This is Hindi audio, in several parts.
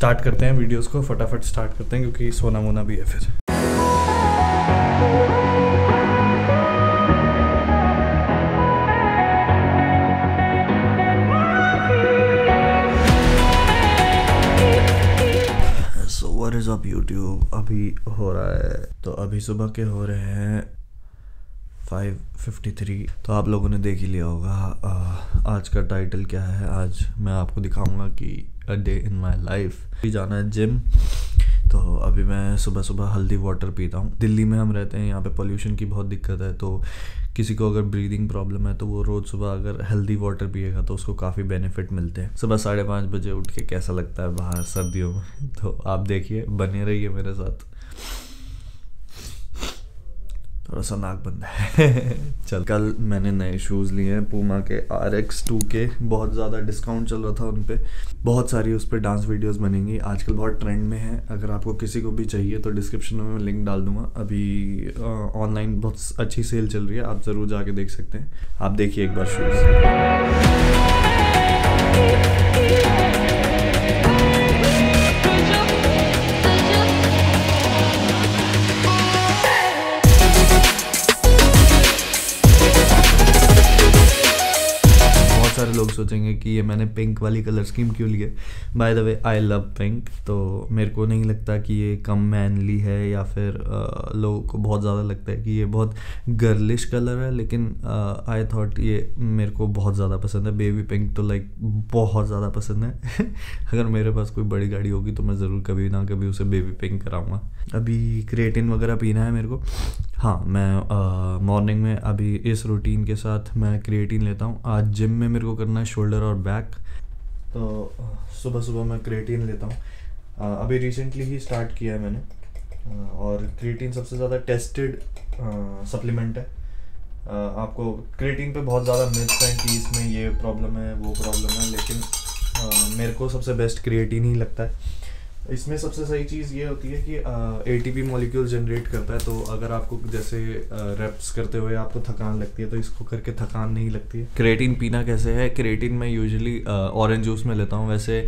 स्टार्ट करते हैं वीडियोस को, फटाफट स्टार्ट करते हैं क्योंकि सोना मोना भी है फिर। So what is up YouTube? अभी हो रहा है तो अभी सुबह के हो रहे हैं 5:53। तो आप लोगों ने देख ही लिया होगा आज का टाइटल क्या है। आज मैं आपको दिखाऊंगा कि a day in my life. अभी जाना है जिम, तो अभी मैं सुबह सुबह हल्दी वाटर पीता हूँ। दिल्ली में हम रहते हैं, यहाँ पे पोल्यूशन की बहुत दिक्कत है, तो किसी को अगर ब्रीदिंग प्रॉब्लम है तो वो रोज़ सुबह अगर हेल्दी वाटर पिएगा तो उसको काफ़ी बेनिफिट मिलते हैं। सुबह 5:30 बजे उठ के कैसा लगता है बाहर सर्दियों में, तो आप देखिए, बने रहिए मेरे साथ। थोड़ा सा नाक बंद है। चल, कल मैंने नए शूज़ लिए हैं पूमा के RX 2 के, बहुत ज़्यादा डिस्काउंट चल रहा था उन पर। बहुत सारी उस पर डांस वीडियोस बनेंगी, आजकल बहुत ट्रेंड में है। अगर आपको किसी को भी चाहिए तो डिस्क्रिप्शन में मैं लिंक डाल दूंगा। अभी ऑनलाइन बहुत अच्छी सेल चल रही है, आप ज़रूर जाके देख सकते हैं। आप देखिए एक बार शूज़। लोग सोचेंगे कि ये मैंने पिंक वाली कलर स्कीम क्यों ली है। By the way I love pink, तो मेरे को नहीं लगता कि ये कम मैनली है या फिर लोगों को बहुत ज़्यादा लगता है कि ये बहुत गर्लिश कलर है, लेकिन आई थॉट ये मेरे को बहुत ज़्यादा पसंद है। बेबी पिंक तो लाइक बहुत ज़्यादा पसंद है। अगर मेरे पास कोई बड़ी गाड़ी होगी तो मैं ज़रूर कभी ना कभी उसे बेबी पिंक कराऊँगा। अभी क्रिएटिन वगैरह पीना है मेरे को। हाँ, मैं मॉर्निंग में अभी इस रूटीन के साथ मैं क्रिएटिन लेता हूँ। आज जिम में मेरे को करना है शोल्डर और बैक, तो सुबह सुबह मैं क्रिएटिन लेता हूँ। अभी रिसेंटली ही स्टार्ट किया है मैंने, और क्रिएटिन सबसे ज़्यादा टेस्टेड सप्लीमेंट है। आपको क्रिएटिन पे बहुत ज़्यादा मिथ्स हैं कि इसमें ये प्रॉब्लम है वो प्रॉब्लम है, लेकिन मेरे को सबसे बेस्ट क्रिएटिन ही लगता है। इसमें सबसे सही चीज़ ये होती है कि ATP मॉलिक्यूल जनरेट करता है, तो अगर आपको जैसे रेप्स करते हुए आपको थकान लगती है तो इसको करके थकान नहीं लगती है। क्रिएटिन पीना कैसे है? क्रिएटिन मैं यूजुअली ऑरेंज जूस में लेता हूँ। वैसे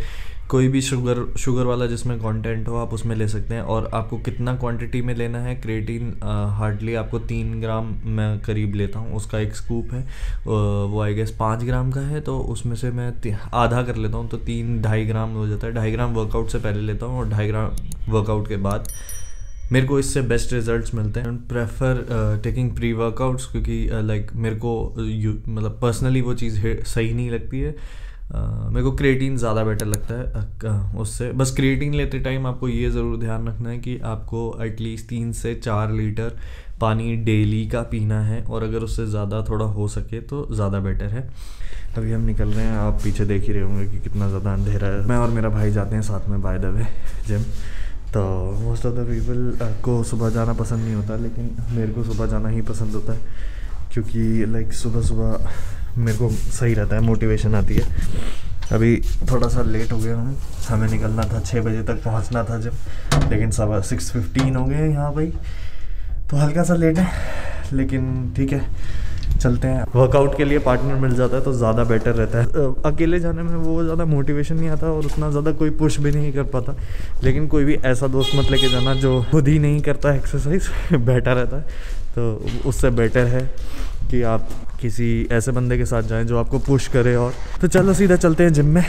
कोई भी शुगर वाला जिसमें कंटेंट हो आप उसमें ले सकते हैं। और आपको कितना क्वांटिटी में लेना है क्रिएटिन, हार्डली आपको 3 ग्राम मैं करीब लेता हूँ, उसका एक स्कूप है। वो आई गेस 5 ग्राम का है, तो उसमें से मैं आधा कर लेता हूँ, तो 3-2.5 ग्राम हो जाता है। 2.5 ग्राम वर्कआउट से पहले लेता हूँ और 2.5 ग्राम वर्कआउट के बाद। मेरे को इससे बेस्ट रिजल्ट्स मिलते हैं। प्रेफर टेकिंग प्री वर्कआउट्स क्योंकि लाइक मेरे को मतलब पर्सनली वो चीज़ सही नहीं लगती है। मेरे को क्रिएटिन ज़्यादा बेटर लगता है। उससे बस क्रिएटिन लेते टाइम आपको ये ज़रूर ध्यान रखना है कि आपको एटलीस्ट 3 से 4 लीटर पानी डेली का पीना है, और अगर उससे ज़्यादा थोड़ा हो सके तो ज़्यादा बेटर है। अभी हम निकल रहे हैं, आप पीछे देख ही रहे होंगे कि कितना ज़्यादा अंधेरा है। मैं और मेरा भाई जाते हैं साथ में बाय द वे जिम। तो मोस्ट ऑफ द पीपल को सुबह जाना पसंद नहीं होता, लेकिन मेरे को सुबह जाना ही पसंद होता है क्योंकि लाइक सुबह सुबह मेरे को सही रहता है, मोटिवेशन आती है। अभी थोड़ा सा लेट हो गया हूँ, हमें निकलना था 6 बजे तक पहुँचना था जब, लेकिन 6:15 हो गए हैं यहाँ भाई, तो हल्का सा लेट है लेकिन ठीक है, चलते हैं। वर्कआउट के लिए पार्टनर मिल जाता है तो ज़्यादा बेटर रहता है। अकेले जाने में वो ज़्यादा मोटिवेशन नहीं आता और उतना ज़्यादा कोई पुश भी नहीं कर पाता, लेकिन कोई भी ऐसा दोस्त मत लेके जाना जो खुद ही नहीं करता एक्सरसाइज, बैठा रहता है। तो उससे बेटर है कि आप किसी ऐसे बंदे के साथ जाएं जो आपको पुश करे। और तो चलो सीधा चलते हैं जिम में।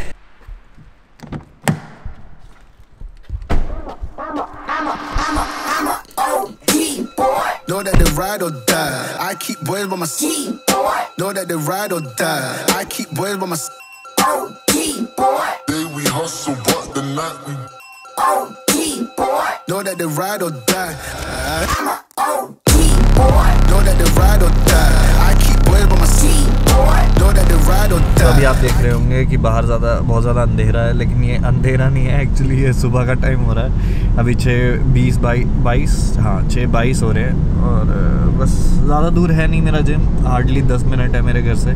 तो अभी आप देख रहे होंगे कि बाहर बहुत ज़्यादा अंधेरा है, लेकिन ये अंधेरा नहीं है एक्चुअली, ये सुबह का टाइम हो रहा है। अभी 6:22, हाँ 6:22 हो रहे हैं। और बस ज़्यादा दूर है नहीं मेरा जिम, हार्डली 10 मिनट है मेरे घर से।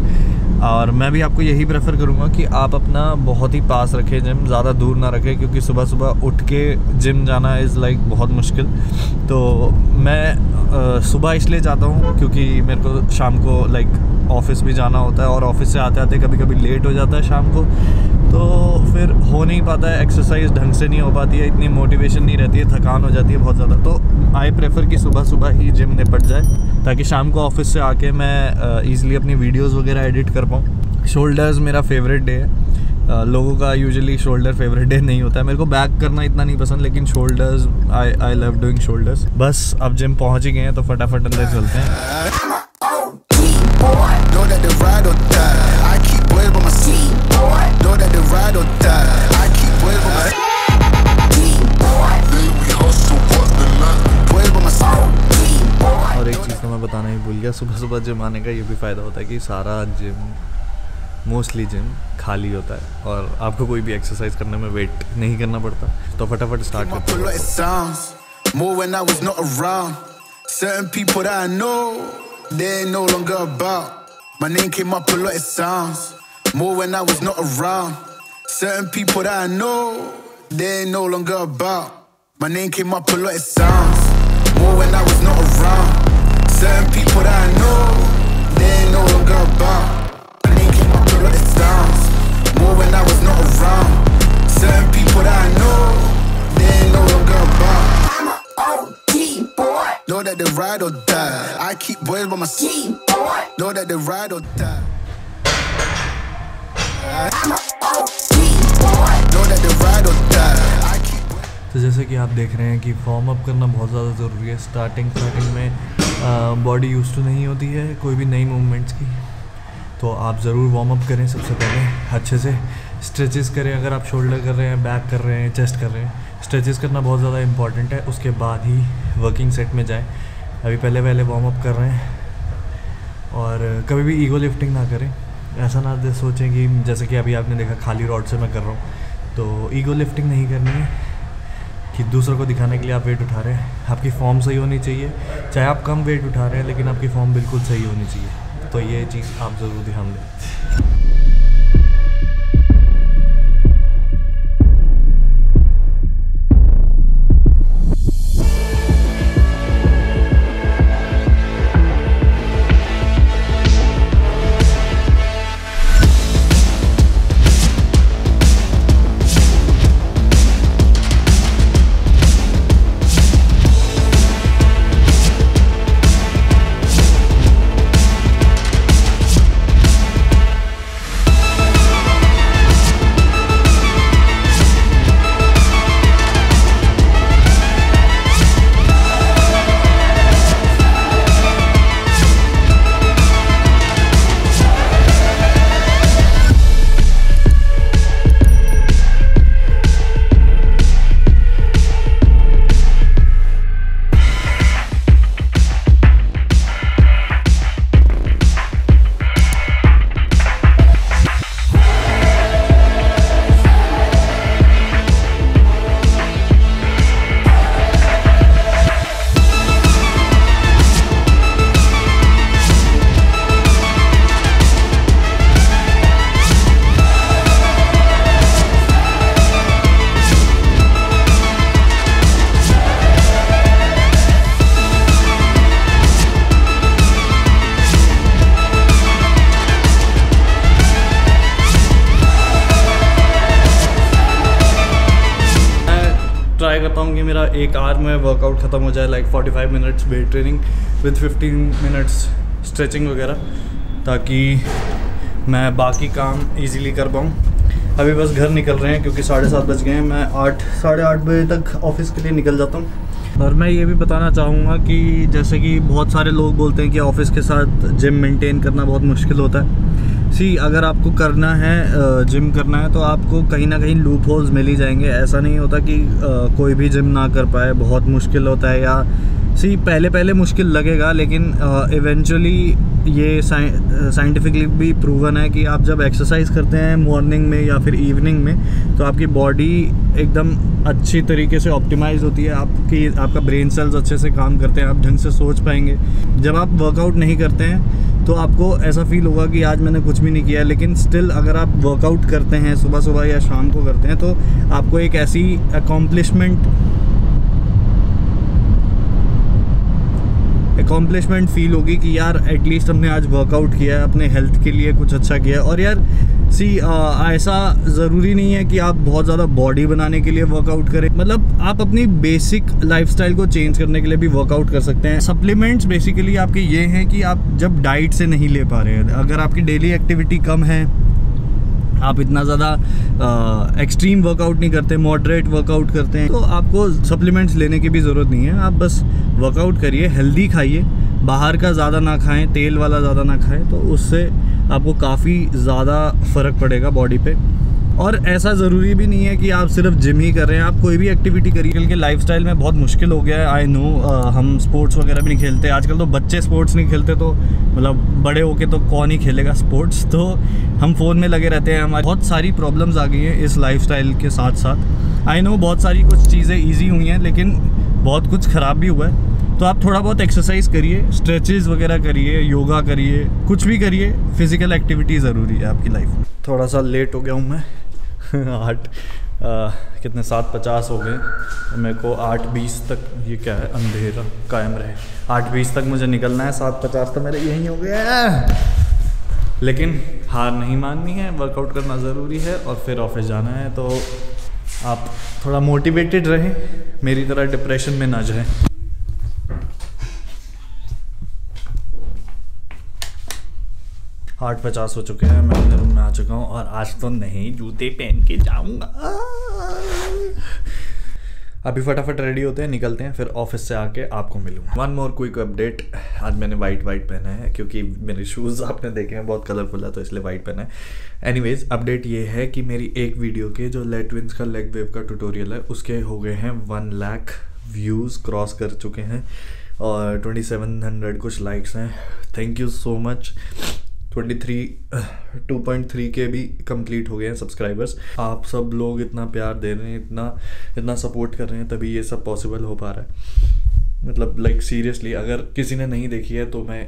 और मैं भी आपको यही प्रेफर करूँगा कि आप अपना बहुत ही पास रखें जिम, ज़्यादा दूर ना रखें, क्योंकि सुबह सुबह उठ के जिम जाना इज़ लाइक बहुत मुश्किल। तो मैं सुबह इसलिए जाता हूँ क्योंकि मेरे को शाम को लाइक ऑफिस भी जाना होता है, और ऑफिस से आते आते कभी कभी लेट हो जाता है शाम को, तो फिर हो नहीं पाता है, एक्सरसाइज ढंग से नहीं हो पाती है, इतनी मोटिवेशन नहीं रहती है, थकान हो जाती है बहुत ज़्यादा। तो आई प्रेफर कि सुबह सुबह ही जिम निपट जाए ताकि शाम को ऑफिस से आके मैं ईज़िली अपनी वीडियोस वगैरह एडिट कर पाऊँ। शोल्डर्स मेरा फेवरेट डे है, लोगों का यूजुअली शोल्डर फेवरेट डे नहीं होता है, मेरे को बैक करना इतना नहीं पसंद, लेकिन shoulders I love doing shoulders. बस अब जिम पहुँच ही गए हैं तो फटाफट अंदर चलते हैं। और एक चीज़ तो मैं बताना ही भूल गया, सुबह सुबह जिम आने का ये भी फ़ायदा होता है कि सारा जिम, मोस्टली जिम खाली होता है और आपको कोई भी एक्सरसाइज करने में वेट नहीं करना पड़ता। तो फटाफट स्टार्ट करते हैं। More when I was not around. Certain people that I know, they're no longer about. My name came up a lot, it sounds. More when I was not around. Certain people that I know, they're no longer about. My name came up a lot, it sounds. More when I was not around. Certain people that I know, they're no longer about. I'm an OG boy. Know that they ride or die. I keep boys by my side. Know that they ride or die. तो जैसे कि आप देख रहे हैं कि फॉर्म अप करना बहुत ज़्यादा ज़रूरी है। स्टार्टिंग में बॉडी यूज टू नहीं होती है कोई भी नई मूवमेंट्स की, तो आप ज़रूर वार्म अप करें। सबसे पहले अच्छे से स्ट्रेचेस करें, अगर आप शोल्डर कर रहे हैं, बैक कर रहे हैं, चेस्ट कर रहे हैं, स्ट्रेचेस करना बहुत ज़्यादा इम्पॉर्टेंट है। उसके बाद ही वर्किंग सेट में जाएँ। अभी पहले वार्म अप कर रहे हैं। और कभी भी ईगो लिफ्टिंग ना करें, ऐसा ना सोचें कि जैसे कि अभी आपने देखा खाली रॉड से मैं कर रहा हूँ, तो ईगो लिफ्टिंग नहीं करनी है कि दूसरों को दिखाने के लिए आप वेट उठा रहे हैं। आपकी फॉर्म सही होनी चाहिए, चाहे आप कम वेट उठा रहे हैं लेकिन आपकी फॉर्म बिल्कुल सही होनी चाहिए। तो ये चीज़ आप ज़रूर ध्यान दें। ट्राई करता हूँ कि मेरा एक आवर में वर्कआउट ख़त्म हो जाए, like 45 minutes weight training with 15 minutes stretching वगैरह, ताकि मैं बाकी काम इजीली कर पाऊँ। अभी बस घर निकल रहे हैं क्योंकि 7:30 बज गए हैं। मैं 8, 8:30 बजे तक ऑफिस के लिए निकल जाता हूँ। और मैं ये भी बताना चाहूँगा कि जैसे कि बहुत सारे लोग बोलते हैं कि ऑफिस के साथ जिम मेंटेन करना बहुत मुश्किल होता है। सी, अगर आपको करना है, जिम करना है, तो आपको कहीं ना कहीं लूप होल्स मिल ही जाएंगे। ऐसा नहीं होता कि कोई भी जिम ना कर पाए, बहुत मुश्किल होता है। या सी, पहले मुश्किल लगेगा लेकिन इवेंचुअली ये साइंटिफिकली भी प्रूवन है कि आप जब एक्सरसाइज करते हैं मॉर्निंग में या फिर इवनिंग में, तो आपकी बॉडी एकदम अच्छी तरीके से ऑप्टिमाइज होती है, आपका ब्रेन सेल्स अच्छे से काम करते हैं, आप ढंग से सोच पाएंगे। जब आप वर्कआउट नहीं करते हैं तो आपको ऐसा फील होगा कि आज मैंने कुछ भी नहीं किया, लेकिन स्टिल अगर आप वर्कआउट करते हैं सुबह सुबह या शाम को करते हैं, तो आपको एक ऐसी अकॉम्प्लिशमेंट फील होगी कि यार एटलीस्ट हमने आज वर्कआउट किया है, अपने हेल्थ के लिए कुछ अच्छा किया। और यार सी ऐसा ज़रूरी नहीं है कि आप बहुत ज़्यादा बॉडी बनाने के लिए वर्कआउट करें, मतलब आप अपनी बेसिक लाइफस्टाइल को चेंज करने के लिए भी वर्कआउट कर सकते हैं। सप्लीमेंट्स बेसिकली आपके ये हैं कि आप जब डाइट से नहीं ले पा रहे हैं, अगर आपकी डेली एक्टिविटी कम है, आप इतना ज़्यादा एक्सट्रीम वर्कआउट नहीं करते, मॉडरेट वर्कआउट करते हैं, तो आपको सप्लीमेंट्स लेने की भी ज़रूरत नहीं है। आप बस वर्कआउट करिए, हेल्दी खाइए, बाहर का ज़्यादा ना खाएं, तेल वाला ज़्यादा ना खाएं, तो उससे आपको काफ़ी ज़्यादा फ़र्क पड़ेगा बॉडी पे। और ऐसा ज़रूरी भी नहीं है कि आप सिर्फ जिम ही कर रहे हैं, आप कोई भी एक्टिविटी करिए। आजकल के लाइफस्टाइल में बहुत मुश्किल हो गया है, आई नो, हम स्पोर्ट्स वगैरह भी नहीं खेलते आजकल, तो बच्चे स्पोर्ट्स नहीं खेलते तो मतलब बड़े होके तो कौन ही खेलेगा स्पोर्ट्स, तो हम फ़ोन में लगे रहते हैं, हमारी बहुत सारी प्रॉब्लम्स आ गई हैं इस लाइफस्टाइल के साथ साथ। आई नो बहुत सारी कुछ चीज़ें ईजी हुई हैं लेकिन बहुत कुछ ख़राब भी हुआ है, तो आप थोड़ा बहुत एक्सरसाइज करिए, स्ट्रेचेस वगैरह करिए, योगा करिए, कुछ भी करिए, फिज़िकल एक्टिविटी ज़रूरी है आपकी लाइफ में। थोड़ा सा लेट हो गया हूँ मैं, 7:50 हो गए, मेरे को 8:20 तक, ये क्या है अंधेरा कायम रहे, 8:20 तक मुझे निकलना है, 7:50 तो मेरे यहीं हो गया। लेकिन हार नहीं माननी है, वर्कआउट करना ज़रूरी है और फिर ऑफिस जाना है, तो आप थोड़ा मोटिवेटेड रहें, मेरी तरह डिप्रेशन में ना जाएँ। आठ 50 हो चुके हैं, मैं अपने रूम में आ चुका हूँ और आज तो नहीं जूते पहन के जाऊँगा। अभी फटाफट रेडी होते हैं, निकलते हैं, फिर ऑफिस से आके आपको मिलूँगा। वन मोर क्विक अपडेट, आज मैंने वाइट पहना है क्योंकि मेरे शूज़ आपने देखे हैं बहुत कलरफुल है तो इसलिए वाइट पहना है। एनीवेज अपडेट ये है कि मेरी एक वीडियो के जो लेटविंस का लेग वेव का ट्यूटोरियल है उसके हो गए हैं 1 लाख व्यूज़ क्रॉस कर चुके हैं और 2700 कुछ लाइक्स हैं। Thank you so much. 2.3 के भी कंप्लीट हो गए हैं सब्सक्राइबर्स। आप सब लोग इतना प्यार दे रहे हैं, इतना सपोर्ट कर रहे हैं, तभी ये सब पॉसिबल हो पा रहा है। मतलब लाइक सीरियसली, अगर किसी ने नहीं देखी है तो मैं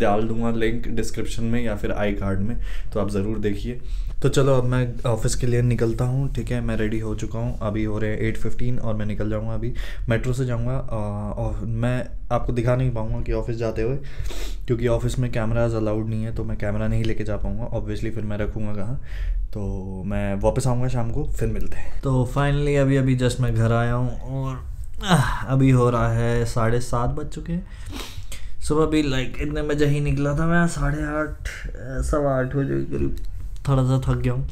डाल दूंगा लिंक डिस्क्रिप्शन में या फिर आई कार्ड में, तो आप ज़रूर देखिए। तो चलो अब मैं ऑफिस के लिए निकलता हूँ, ठीक है। मैं रेडी हो चुका हूँ, अभी हो रहे हैं 8:15 और मैं निकल जाऊँगा, अभी मेट्रो से जाऊँगा और मैं आपको दिखा नहीं पाऊँगा कि ऑफिस जाते हुए, क्योंकि ऑफिस में कैमराज अलाउड नहीं है तो मैं कैमरा नहीं लेके जा पाऊँगा ऑब्वियसली, फिर मैं रखूँगा कहाँ, तो मैं वापस आऊँगा शाम को, फिर मिलते हैं। तो फाइनली अभी जस्ट मैं घर आया हूँ और अभी हो रहा है 7:30 बज चुके हैं। सुबह भी लाइक इतने बजे ही निकला था मैं, 8:30 हो जाएगी करीब। थोड़ा सा थक गया हूँ,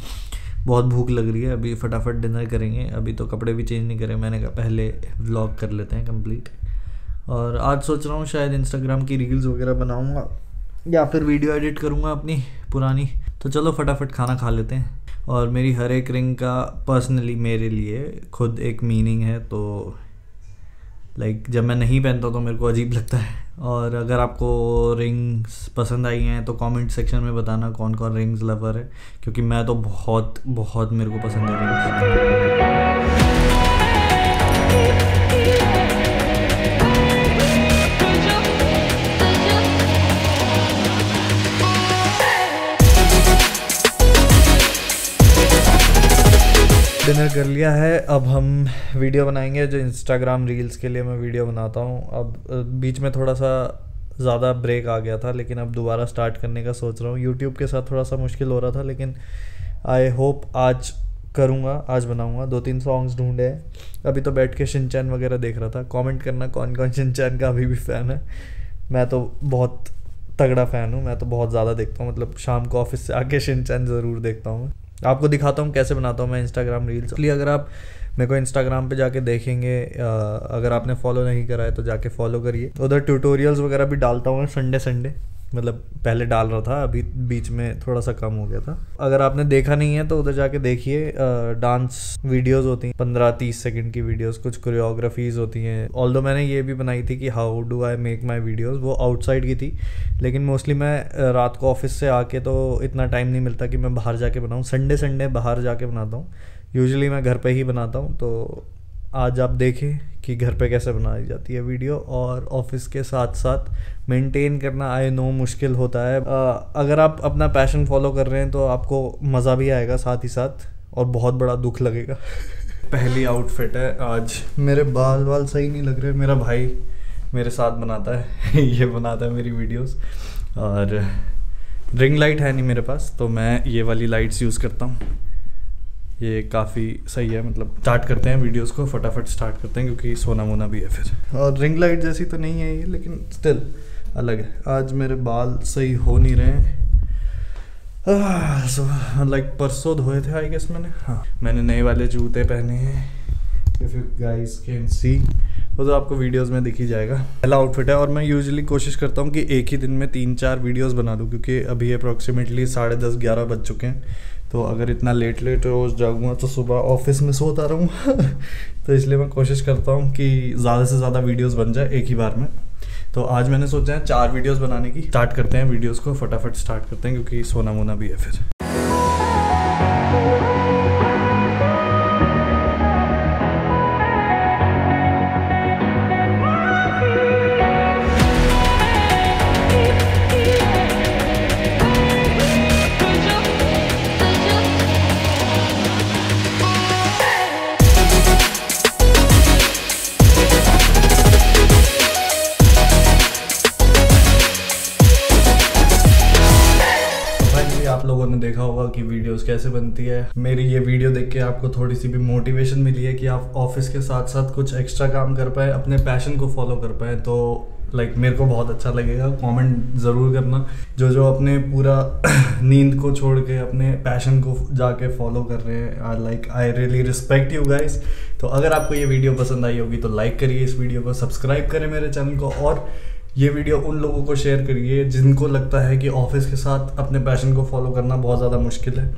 बहुत भूख लग रही है, अभी फटाफट डिनर करेंगे। अभी तो कपड़े भी चेंज नहीं करे, मैंने कहा पहले व्लॉग कर लेते हैं कंप्लीट। और आज सोच रहा हूँ शायद इंस्टाग्राम की रील्स वगैरह बनाऊँगा या फिर वीडियो एडिट करूँगा अपनी पुरानी। तो चलो फटाफट खाना खा लेते हैं। और मेरी हर एक रिंग का पर्सनली मेरे लिए खुद एक मीनिंग है, तो लाइक जब मैं नहीं पहनता तो मेरे को अजीब लगता है। और अगर आपको रिंग्स पसंद आई हैं तो कमेंट सेक्शन में बताना कौन कौन रिंग्स लवर है, क्योंकि मैं तो बहुत मेरे को पसंद है रिंग्स। डिनर कर लिया है, अब हम वीडियो बनाएंगे जो इंस्टाग्राम रील्स के लिए मैं वीडियो बनाता हूँ। अब बीच में थोड़ा सा ज़्यादा ब्रेक आ गया था लेकिन अब दोबारा स्टार्ट करने का सोच रहा हूँ। यूट्यूब के साथ थोड़ा सा मुश्किल हो रहा था लेकिन आई होप आज करूँगा, आज बनाऊँगा। 2-3 सॉन्ग्स ढूंढे हैं, अभी तो बैठ के शिनचैन वगैरह देख रहा था। कमेंट करना कौन कौन शिनचैन का अभी भी फ़ैन है, मैं तो बहुत तगड़ा फ़ैन हूँ, मैं तो बहुत ज़्यादा देखता हूँ, मतलब शाम को ऑफिस से आके शिनचैन ज़रूर देखता हूँ। आपको दिखाता हूँ कैसे बनाता हूँ मैं इंस्टाग्राम रील्स, इसलिए अगर आप मेरे को इंस्टाग्राम पे जाके देखेंगे, अगर आपने फॉलो नहीं करा है तो जाके फॉलो करिए। उधर ट्यूटोरियल्स वगैरह भी डालता हूँ संडे, मतलब पहले डाल रहा था, अभी बीच में थोड़ा सा कम हो गया था। अगर आपने देखा नहीं है तो उधर जाके देखिए। डांस वीडियोस होती हैं, 15-30 सेकंड की वीडियोस, कुछ कोरियोग्राफीज होती हैं। ऑल्दो मैंने ये भी बनाई थी कि how do I make my videos, वो आउटसाइड की थी, लेकिन मोस्टली मैं रात को ऑफिस से आके तो इतना टाइम नहीं मिलता कि मैं बाहर जाके बनाऊँ। संडे बाहर जाके बनाता हूँ, यूजुअली मैं घर पर ही बनाता हूँ। तो आज आप देखें कि घर पे कैसे बनाई जाती है वीडियो, और ऑफिस के साथ साथ मेंटेन करना आई नो मुश्किल होता है। अगर आप अपना पैशन फॉलो कर रहे हैं तो आपको मज़ा भी आएगा साथ ही साथ, और बहुत बड़ा दुख लगेगा। पहली आउटफिट है आज, मेरे बाल सही नहीं लग रहे, मेरा भाई मेरे साथ बनाता है ये बनाता है मेरी वीडियोस, और रिंग लाइट है नहीं मेरे पास, तो मैं ये वाली लाइट्स यूज़ करता हूँ। ये काफ़ी सही है, मतलब स्टार्ट करते हैं वीडियोस को, फटाफट स्टार्ट करते हैं क्योंकि सोना वोना भी है फिर। और रिंग लाइट जैसी तो नहीं है ये, लेकिन स्टिल अलग है। आज मेरे बाल सही हो नहीं रहे हैं, सो लाइक परसों धोए थे आई गेस मैंने। हाँ, मैंने नए वाले जूते पहने हैं, if you guys can see, वो तो आपको वीडियोस में दिख ही जाएगा। पहला आउटफिट है और मैं यूजुअली कोशिश करता हूँ कि एक ही दिन में 3-4 वीडियोस बना दूँ, क्योंकि अभी अप्रॉक्सीमेटली 10:30-11 बज चुके हैं। तो अगर इतना लेट रोज़ जाऊँगा तो सुबह ऑफिस में सोता रहूँगा तो इसलिए मैं कोशिश करता हूँ कि ज़्यादा से ज़्यादा वीडियोस बन जाए एक ही बार में। तो आज मैंने सोचा है 4 वीडियोस बनाने की। स्टार्ट करते हैं वीडियोस को, फटाफट स्टार्ट करते हैं क्योंकि सोना मोना भी है फिर। आप लोगों ने देखा होगा कि वीडियोस कैसे बनती है। मेरी ये वीडियो देख के आपको थोड़ी सी भी मोटिवेशन मिली है कि आप ऑफिस के साथ साथ कुछ एक्स्ट्रा काम कर पाए, अपने पैशन को फॉलो कर पाए, तो लाइक मेरे को बहुत अच्छा लगेगा। कमेंट ज़रूर करना जो जो अपने पूरा नींद को छोड़ के अपने पैशन को जाके फॉलो कर रहे हैं। Like I really respect you guys. तो अगर आपको ये वीडियो पसंद आई होगी तो लाइक करिए इस वीडियो को, सब्सक्राइब करें मेरे चैनल को, और ये वीडियो उन लोगों को शेयर करिए जिनको लगता है कि ऑफिस के साथ अपने पैशन को फॉलो करना बहुत ज़्यादा मुश्किल है।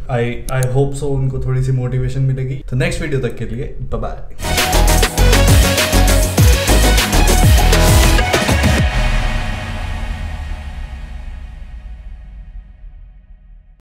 आई होप सो उनको थोड़ी सी मोटिवेशन मिलेगी। तो नेक्स्ट वीडियो तक के लिए बाय बाय।